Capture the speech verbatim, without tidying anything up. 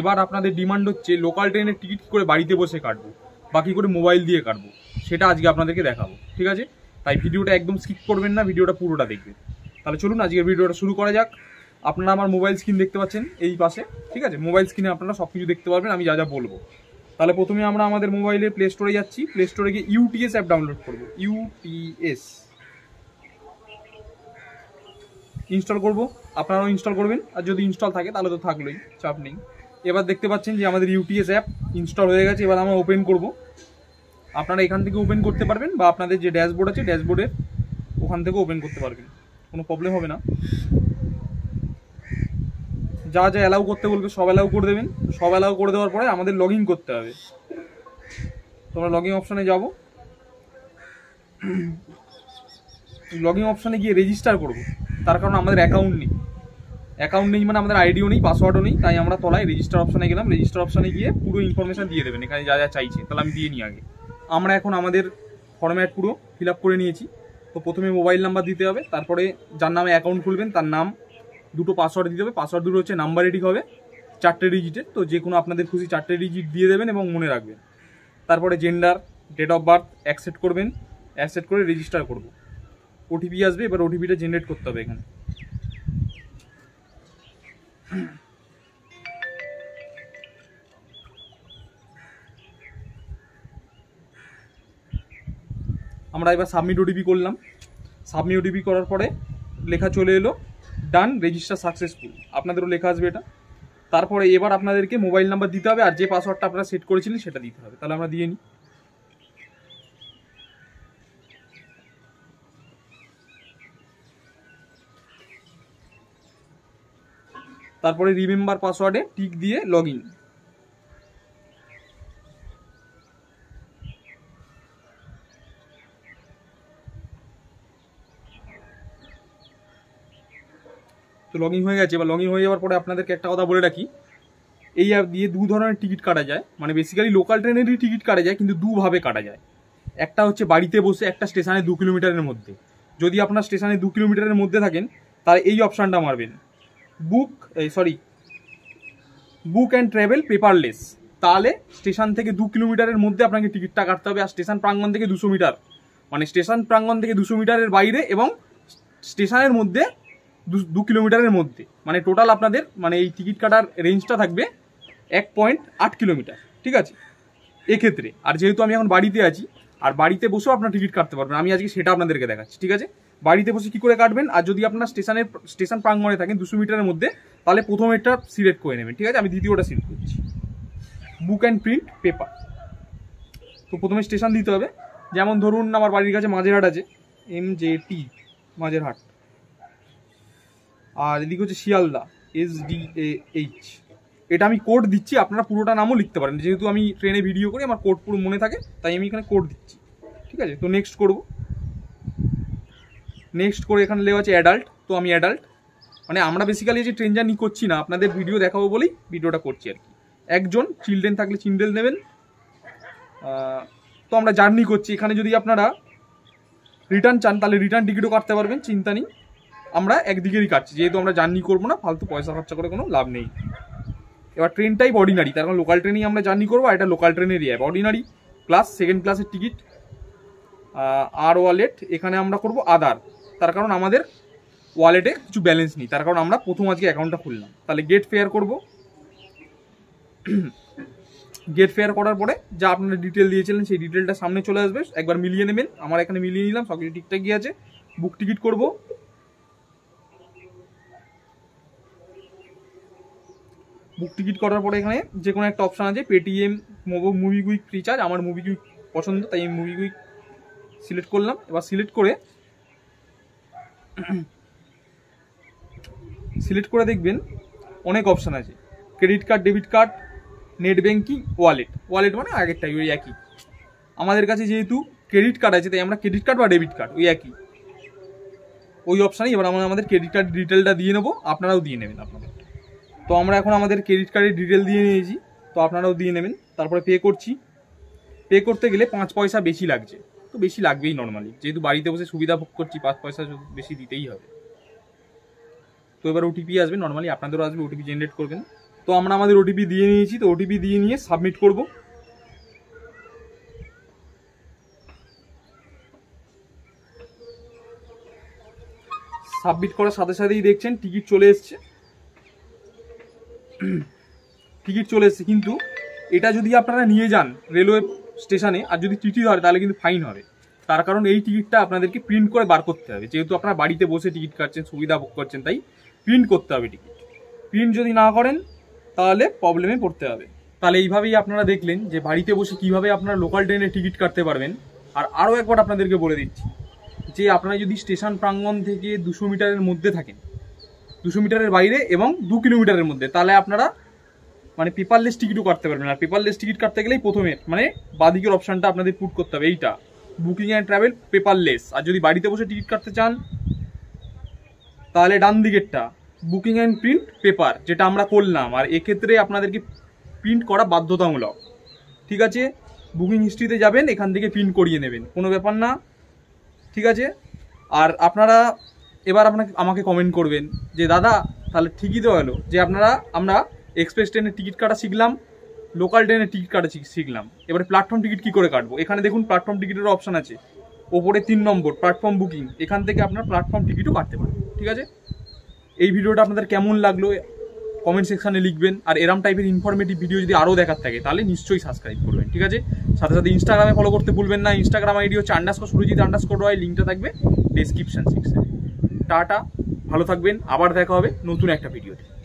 এবার আপনাদের ডিমান্ড হচ্ছে লোকাল ট্রেনের টিকিট করে বাড়িতে বসে কাটবো, বাকি করে মোবাইল দিয়ে কাটবো, সেটা আজকে আপনাদেরকে দেখাবো। ঠিক আছে, তাই ভিডিওটা একদম স্কিপ করবেন না, ভিডিওটা পুরোটা দেখবেন। তাহলে চলুন আজকে ভিডিওটা শুরু করা যাক। আপনারা আমার মোবাইল স্ক্রিন দেখতে পাচ্ছেন এই পাশে, ঠিক আছে, মোবাইল স্ক্রিনে আপনারা সব কিছু দেখতে পারবেন, আমি যা যা বলবো। তাহলে প্রথমে আমরা আমাদের মোবাইলে প্লে স্টোরে যাচ্ছি, প্লে স্টোরে গিয়ে ইউটিএস অ্যাপ ডাউনলোড করবো, ইউটিএস ইনস্টল করবো, আপনারাও ইনস্টল করবেন, আর যদি ইনস্টল থাকে তাহলে তো থাকলোই, চাপ নেই। এবার দেখতে পাচ্ছেন যে আমাদের ইউটিএস অ্যাপ ইনস্টল হয়ে গেছে, এবার আমরা ওপেন করব। আপনারা এখান থেকে ওপেন করতে পারবেন বা আপনাদের যে ড্যাশবোর্ড আছে ড্যাশবোর্ডের ওখান থেকে ওপেন করতে পারবেন, কোনো প্রবলেম হবে না। যা যা অ্যালাউ করতে বলবে সব অ্যালাউ করে দেবেন, সব অ্যালাউ করে দেওয়ার পরে আমাদের লগ ইন করতে হবে। তোমরা লগ ইন অপশানে যাব, লগ ইন অপশানে গিয়ে রেজিস্টার করব, তার কারণ আমাদের অ্যাকাউন্ট নেই, অ্যাকাউন্ট নেই মানে আমাদের আইডিও নেই, পাসওয়ার্ডও নেই, তাই আমরা তলায় রেজিস্টার অপশানে গেলাম। রেজিস্টার অপশানে গিয়ে পুরো ইনফরমেশান দিয়ে দেবেন এখানে যা যা চাইছে, তাহলে আমি দিয়ে নিই আগে। আমরা এখন আমাদের ফর্ম্যাট পুরো ফিল আপ করে নিয়েছি, তো প্রথমে মোবাইল নাম্বার দিতে হবে, তারপরে যার নামে অ্যাকাউন্ট খুলবেন তার নাম, দুটো পাসওয়ার্ড দিতে হবে, পাসওয়ার্ড দুটো হচ্ছে নাম্বারে ঠিক হবে চারটে ডিজিটের, তো যে কোনো আপনাদের খুশি চারটে ডিজিট দিয়ে দেবেন এবং মনে রাখবেন। তারপরে gender, date of birth accept করবেন, অ্যাকসেপ্ট করে রেজিস্টার করব। ওটিপি আসবে, এবার ওটিপিটা জেনারেট করতে হবে এখানে। আমরা এবার সাবমিট ওটিপি করলাম, সাবমিট ওটিপি করার পরে লেখা চলে এলো ডান, রেজিস্টার সাকসেসফুল, আপনাদেরও লেখা আসবে এটা। তারপরে এবার আপনাদেরকে মোবাইল নাম্বার দিতে হবে আর যে পাসওয়ার্ডটা আপনারা সেট করেছিলেন সেটা দিতে হবে, তাহলে আমরা দিয়ে নিই। তারপরে রিমেম্বার পাসওয়ার্ডে টিক দিয়ে লগ ইন। তো লগ ইন হয়ে গেছে। এবার লগ ইন হয়ে যাওয়ার পরে আপনাদেরকে একটা কথা বলে রাখি, এই অ্যাপ দিয়ে দু ধরনের টিকিট কাটা যায়, মানে বেসিক্যালি লোকাল ট্রেনেরই টিকিট কাটা যায়, কিন্তু দুভাবে কাটা যায়। একটা হচ্ছে বাড়িতে বসে একটা স্টেশনে দু কিলোমিটারের মধ্যে, যদি আপনার স্টেশনে দু কিলোমিটারের মধ্যে থাকেন তাহলে এই অপশানটা মারবেন, book sorry book and travel paperless, তাহলে স্টেশন থেকে দু কিলোমিটারের মধ্যে আপনাকে টিকিটটা কাটতে হবে। আর স্টেশন প্রাঙ্গণ থেকে দুশো মিটার মানে স্টেশন প্রাঙ্গণ থেকে দুশো মিটারের বাইরে এবং স্টেশনের মধ্যে দু কিলোমিটারের মধ্যে, মানে টোটাল আপনাদের মানে এই টিকিট কাটার রেঞ্জটা থাকবে এক পয়েন্ট আট কিলোমিটার, ঠিক আছে এক্ষেত্রে। আর যেহেতু আমি এখন বাড়িতে আছি, আর বাড়িতে বসেও আপনার টিকিট কাটতে পারবেন, আমি আজকে সেটা আপনাদেরকে দেখাচ্ছি, ঠিক আছে। বাড়িতে বসে কী করে কাটবেন, আর যদি আপনার স্টেশনের স্টেশন প্রাঙ্গণে থাকেন দুশো মিটারের মধ্যে, তাহলে প্রথমেরটা সিলেক্ট করে নেবেন, ঠিক আছে। আমি দ্বিতীয়টা সিলেক্ট করছি, বুক অ্যান্ড প্রিন্ট পেপার। তো প্রথমে স্টেশন দিতে হবে, যেমন ধরুন আমার বাড়ির কাছে মাঝেরহাট আছে, এমজেটি মাঝেরহাট, আর এদিকে হচ্ছে Sealdah S D A H, এটা আমি কোড দিচ্ছি, আপনারা পুরোটা নামও লিখতে পারেন, যেহেতু আমি ট্রেনে ভিডিও করি আমার কোড পুরো মনে থাকে, তাই আমি এখানে কোড দিচ্ছি, ঠিক আছে। তো নেক্সট করব, নেক্সট করে এখানে লেখা আছে অ্যাডাল্ট, তো আমি অ্যাডাল্ট মানে আমরা বেসিক্যালি যে ট্রেন জার্নি করছি না, আপনাদের ভিডিও দেখাবো বলেই ভিডিওটা করছি আর কি। একজন চিলড্রেন থাকলে চিলড্রেন নেবেন, তো আমরা জার্নি করছি, এখানে যদি আপনারা রিটার্ন চান তাহলে রিটার্ন টিকিটও কাটতে পারবেন, চিন্তা নেই, আমরা একদিকেরই কাটছি, যেহেতু আমরা জার্নি করবো না, ফালতু পয়সা খরচা করে কোনো লাভ নেই। এবার ট্রেনটাই অর্ডিনারি, তার কারণ লোকাল ট্রেনেই আমরা জার্নি করবো, আর এটা লোকাল ট্রেনেরই অ্যাপ, অর্ডিনারি প্লাস সেকেন্ড ক্লাসের টিকিট। আর ওয়ালেট এখানে আমরা করব আধার, তার কারণ আমাদের ওয়ালেটে কিছু ব্যালেন্স নেই, তার কারণ আমরা প্রথম আজকে অ্যাকাউন্টটা খুললাম। তাহলে গেট ফেয়ার করব, গেট ফেয়ার করার পরে যা আপনারা ডিটেল দিয়েছিলেন সেই ডিটেলটা সামনে চলে আসবে, একবার মিলিয়ে নেবেন, আমার এখানে মিলিয়ে নিলাম, সব কিছু ঠিকঠাক গিয়ে আছে। বুক টিকিট করব, বুক টিকিট করার পরে এখানে যে কোনো একটা অপশান আছে পেটিএম, মুভি কুইক রিচার্জ, আমার মুভি কুইক পছন্দ তাই আমি মুভি কুইক সিলেক্ট করলাম। এবার সিলেক্ট করে সিলেক্ট করে দেখবেন অনেক অপশান আছে, credit card, debit card, net banking, wallet, wallet মানে আগেরটা ওই একই, আমাদের কাছে যেহেতু ক্রেডিট কার্ড আছে তাই আমরা ক্রেডিট কার্ড বা ডেবিট কার্ড ওই একই ওই অপশানে। এবার আমরা আমাদের ক্রেডিট কার্ড ডিটেলটা দিয়ে নেবো, আপনারাও দিয়ে নেবেন আপনাদের, তো আমরা এখন আমাদের ক্রেডিট কার্ডের ডিটেল দিয়ে নিয়েছি, তো আপনারাও দিয়ে নেবেন। তারপরে পে করছি, পে করতে গেলে পাঁচ পয়সা বেশি লাগছে, তো বেশি লাগবেই নর্মালি, যেহেতু বাড়িতে বসে সুবিধা ভোগ করছি পাঁচ পয়সা বেশি দিতেই হবে। তো এবার ওটিপি আসবে, নর্মালি আপনাদেরও আসবে, ওটিপি জেনারেট করবেন। তো আমরা আমাদের ওটিপি দিয়ে নিয়েছি, তো ওটিপি দিয়ে নিয়ে সাবমিট করব। সাবমিট করার সাথে সাথেই দেখছেন টিকিট চলে এসছে, টিকিট চলে এসছে। কিন্তু এটা যদি আপনারা নিয়ে যান রেলওয়ে স্টেশনে আর যদি টিটি ধরে তাহলে কিন্তু ফাইন হবে, তার কারণ এই টিকিটটা আপনাদেরকে প্রিন্ট করে বার করতে হবে। যেহেতু আপনারা বাড়িতে বসে টিকিট কাটছেন, সুবিধা ভোগ করছেন, তাই প্রিন্ট করতে হবে টিকিট। প্রিন্ট যদি না করেন তাহলে প্রবলেমে পড়তে হবে। তাহলে এইভাবেই আপনারা দেখলেন যে বাড়িতে বসে কিভাবে আপনারা লোকাল ট্রেনে টিকিট কাটতে পারবেন। আর আরও একবার আপনাদেরকে বলে দিচ্ছি যে আপনারা যদি স্টেশন প্রাঙ্গণ থেকে দুশো মিটারের মধ্যে থাকেন, দুশো মিটারের বাইরে এবং দু কিলোমিটারের মধ্যে, তাহলে আপনারা মানে পেপারলেস টিকিটও কাটতে পারবেন। আর পেপারলেস টিকিট কাটতে গেলেই প্রথমে মানে বাদিকের অপশানটা আপনাদের পুট করতে হবে, এইটা বুকিং অ্যান্ড ট্রাভেল পেপারলেস। আর যদি বাড়িতে বসে টিকিট কাটতে চান তাহলে ডান দিকেরটা বুকিং অ্যান্ড প্রিন্ট পেপার, যেটা আমরা করলাম। আর এক্ষেত্রে আপনাদেরকে প্রিন্ট করা বাধ্যতামূলক, ঠিক আছে? বুকিং হিস্ট্রিতে যাবেন, এখান থেকে প্রিন্ট করিয়ে নেবেন, কোনো ব্যাপার না, ঠিক আছে? আর আপনারা এবার আপনাকে আমাকে কমেন্ট করবেন যে দাদা তাহলে ঠিকই তো হলো যে আপনারা আমরা এক্সপ্রেস ট্রেনের টিকিট কাটা শিখলাম, লোকাল ট্রেনের টিকিট কাটা শিখলাম, এবারে প্ল্যাটফর্ম টিকিট কী করে কাটবো? এখানে দেখুন প্ল্যাটফর্ম টিকিটের অপশান আছে ওপরে তিন নম্বর প্ল্যাটফর্ম বুকিং, এখান থেকে আপনার প্ল্যাটফর্ম টিকিটও কাটতে পারেন, ঠিক আছে? এই ভিডিওটা আপনাদের কেমন লাগলো কমেন্ট সেকশানে লিখবেন। আর এরম টাইপের ইনফরমেটিভ ভিডিও যদি আরও দেখার থাকে তাহলে নিশ্চয়ই সাবস্ক্রাইব করবেন, ঠিক আছে? সাথে সাথে ইনস্টাগ্রামে ফলো করতে ভুলবেন না। ইনস্টাগ্রাম আইডি হচ্ছে আন্ডারস্কোর সুরজিৎ আন্ডারস্কোর রয়, লিঙ্কটা থাকবে ডেসক্রিপশন সেকশানে। টাটা, ভালো থাকবেন, আবার দেখা হবে নতুন একটা ভিডিওতে।